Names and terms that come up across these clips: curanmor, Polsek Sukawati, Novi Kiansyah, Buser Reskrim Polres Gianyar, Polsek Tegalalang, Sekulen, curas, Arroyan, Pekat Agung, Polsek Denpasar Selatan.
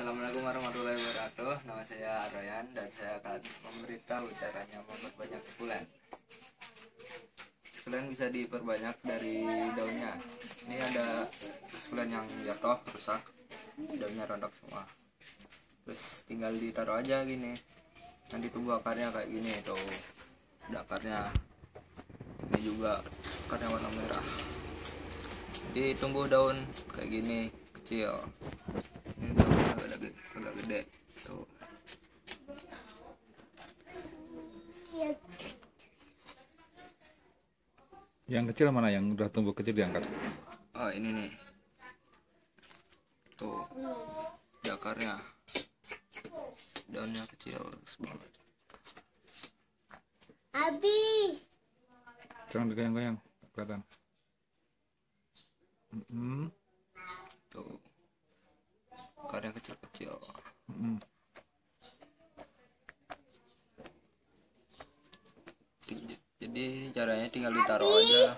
Assalamualaikum warahmatullahi wabarakatuh. Nama saya Arroyan dan saya akan memberitahu caranya memperbanyak sukulen. Sukulen bisa diperbanyak dari daunnya. Ini ada sukulen yang jatuh, rusak, daunnya rontok semua. Terus tinggal ditaruh aja gini. Nanti tumbuh akarnya kayak gini tuh. Ada akarnya. Ini juga akarnya warna merah. Jadi tumbuh daun kayak gini, kecil. Ini agak gede tuh. Yang kecil mana, yang udah tumbuh kecil diangkat? Oh, ini nih. Tuh. Akarnya. Daunnya kecil banget. Abi. Jangan digoyang-goyang, kelihatan. Tuh. Akarnya kecil-kecil. Jadi caranya tinggal ditaruh aja.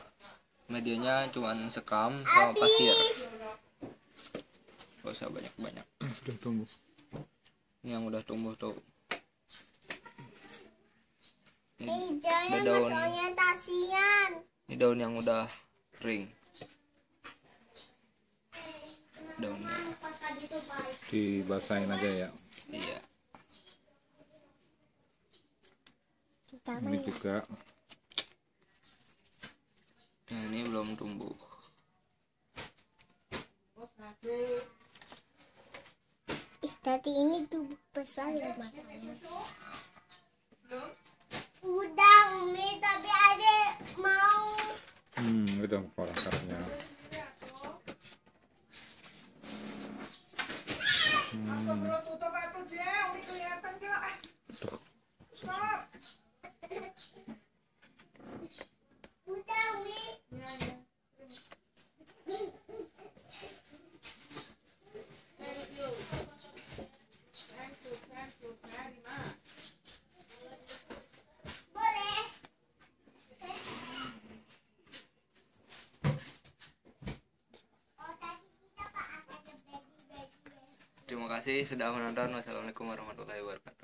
Medianya cuman sekam sama pasir. Gak usah banyak-banyak. Sudah tumbuh. Ini yang udah tumbuh tuh. Ini daun. Ini daun yang udah kering. Daunnya dibasahin aja ya. Iya. Ini juga. Nah, ini belum tumbuh. Tadi ini tumbuh besar ya, Bang. Udah Umi, tapi ada mau. Udah perangkatnya. Terima kasih sudah menonton. Wassalamualaikum warahmatullahi wabarakatuh.